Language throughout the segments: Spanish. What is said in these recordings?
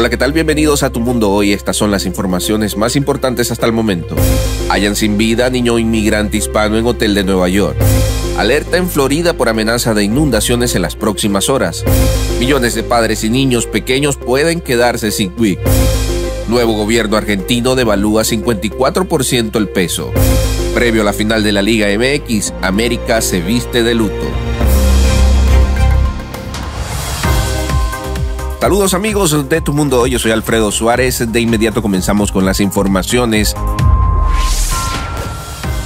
Hola, ¿qué tal? Bienvenidos a Tu Mundo Hoy. Estas son las informaciones más importantes hasta el momento. Hallan sin vida niño inmigrante hispano en hotel de Nueva York. Alerta en Florida por amenaza de inundaciones en las próximas horas. Millones de padres y niños pequeños pueden quedarse sin WIC. Nuevo gobierno argentino devalúa 54% el peso. Previo a la final de la Liga MX, América se viste de luto. Saludos amigos de Tu Mundo Hoy, yo soy Alfredo Suárez. De inmediato comenzamos con las informaciones.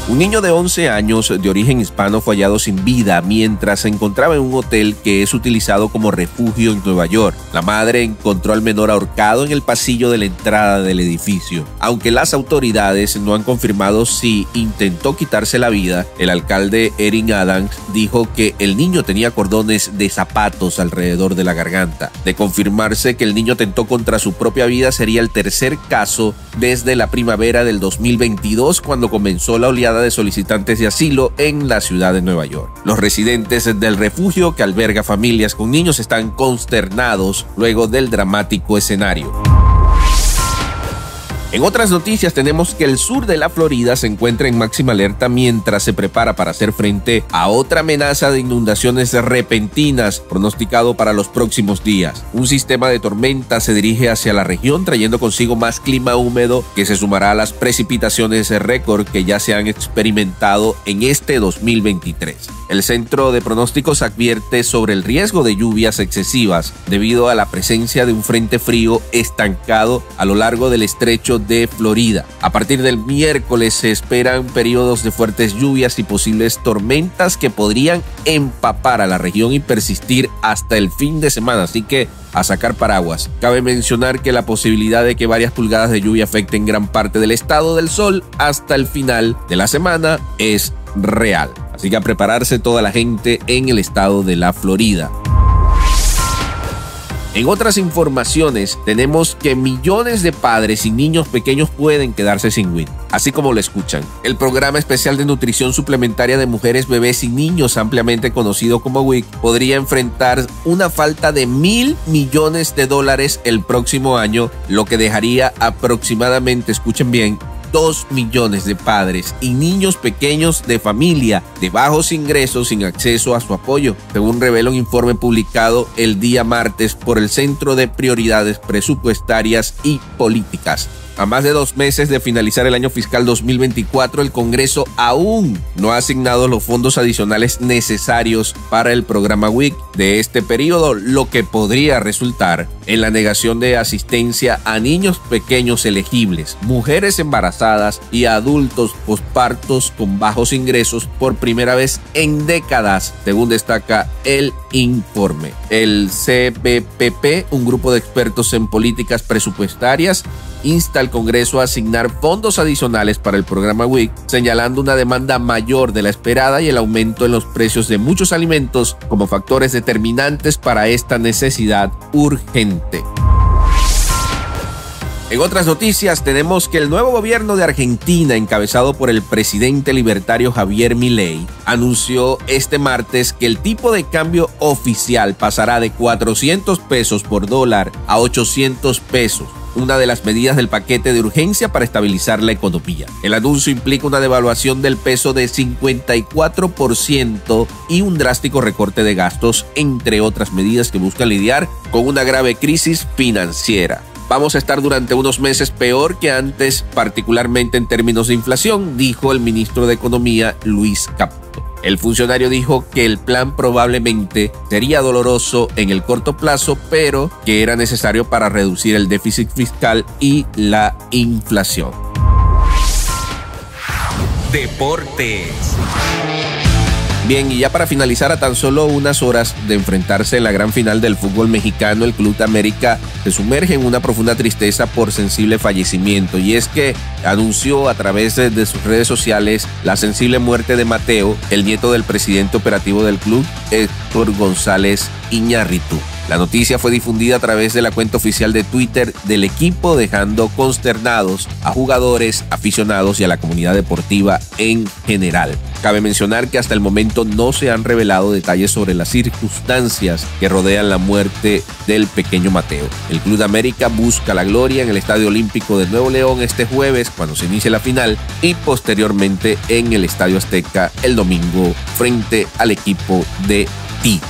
Un niño de 11 años de origen hispano fue hallado sin vida mientras se encontraba en un hotel que es utilizado como refugio en Nueva York. La madre encontró al menor ahorcado en el pasillo de la entrada del edificio. Aunque las autoridades no han confirmado si intentó quitarse la vida, el alcalde Eric Adams dijo que el niño tenía cordones de zapatos alrededor de la garganta. De confirmarse que el niño tentó contra su propia vida, sería el tercer caso desde la primavera del 2022, cuando comenzó la oleada de solicitantes de asilo en la ciudad de Nueva York. Los residentes del refugio, que alberga familias con niños, están consternados luego del dramático escenario. En otras noticias, tenemos que el sur de la Florida se encuentra en máxima alerta mientras se prepara para hacer frente a otra amenaza de inundaciones repentinas pronosticado para los próximos días. Un sistema de tormenta se dirige hacia la región, trayendo consigo más clima húmedo que se sumará a las precipitaciones récord que ya se han experimentado en este 2023. El centro de pronósticos advierte sobre el riesgo de lluvias excesivas debido a la presencia de un frente frío estancado a lo largo del estrecho de Florida. A partir del miércoles se esperan periodos de fuertes lluvias y posibles tormentas que podrían empapar a la región y persistir hasta el fin de semana, así que a sacar paraguas. Cabe mencionar que la posibilidad de que varias pulgadas de lluvia afecten gran parte del estado del sol hasta el final de la semana es real. Así que a prepararse toda la gente en el estado de la Florida. En otras informaciones, tenemos que millones de padres y niños pequeños pueden quedarse sin WIC, así como lo escuchan. El programa especial de nutrición suplementaria de mujeres, bebés y niños, ampliamente conocido como WIC, podría enfrentar una falta de $1.000 millones el próximo año, lo que dejaría aproximadamente, escuchen bien, 2 millones de padres y niños pequeños de familia de bajos ingresos sin acceso a su apoyo, según revela un informe publicado el día martes por el Centro de Prioridades Presupuestarias y Políticas. A más de 2 meses de finalizar el año fiscal 2024, el Congreso aún no ha asignado los fondos adicionales necesarios para el programa WIC de este periodo, lo que podría resultar en la negación de asistencia a niños pequeños elegibles, mujeres embarazadas y adultos pospartos con bajos ingresos por primera vez en décadas, según destaca el informe. El CBPP, un grupo de expertos en políticas presupuestarias, insta al Congreso a asignar fondos adicionales para el programa WIC, señalando una demanda mayor de la esperada y el aumento en los precios de muchos alimentos como factores determinantes para esta necesidad urgente. En otras noticias, tenemos que el nuevo gobierno de Argentina, encabezado por el presidente libertario Javier Milei, anunció este martes que el tipo de cambio oficial pasará de 400 pesos por dólar a 800 pesos. Una de las medidas del paquete de urgencia para estabilizar la economía. El anuncio implica una devaluación del peso de 54% y un drástico recorte de gastos, entre otras medidas que buscan lidiar con una grave crisis financiera. Vamos a estar durante unos meses peor que antes, particularmente en términos de inflación, dijo el ministro de Economía, Luis Caputo. El funcionario dijo que el plan probablemente sería doloroso en el corto plazo, pero que era necesario para reducir el déficit fiscal y la inflación. Deportes. Bien, y ya para finalizar, a tan solo unas horas de enfrentarse en la gran final del fútbol mexicano, el Club de América se sumerge en una profunda tristeza por sensible fallecimiento. Y es que anunció a través de sus redes sociales la sensible muerte de Mateo, el nieto del presidente operativo del club, Héctor González Iñárritu. La noticia fue difundida a través de la cuenta oficial de Twitter del equipo, dejando consternados a jugadores, aficionados y a la comunidad deportiva en general. Cabe mencionar que hasta el momento no se han revelado detalles sobre las circunstancias que rodean la muerte del pequeño Mateo. El Club de América busca la gloria en el Estadio Olímpico de Nuevo León este jueves, cuando se inicie la final, y posteriormente en el Estadio Azteca el domingo frente al equipo de Tigre.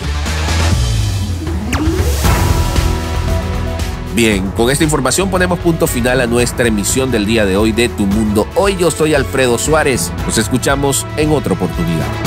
Bien, con esta información ponemos punto final a nuestra emisión del día de hoy de Tu Mundo Hoy. Yo soy Alfredo Suárez. Nos escuchamos en otra oportunidad.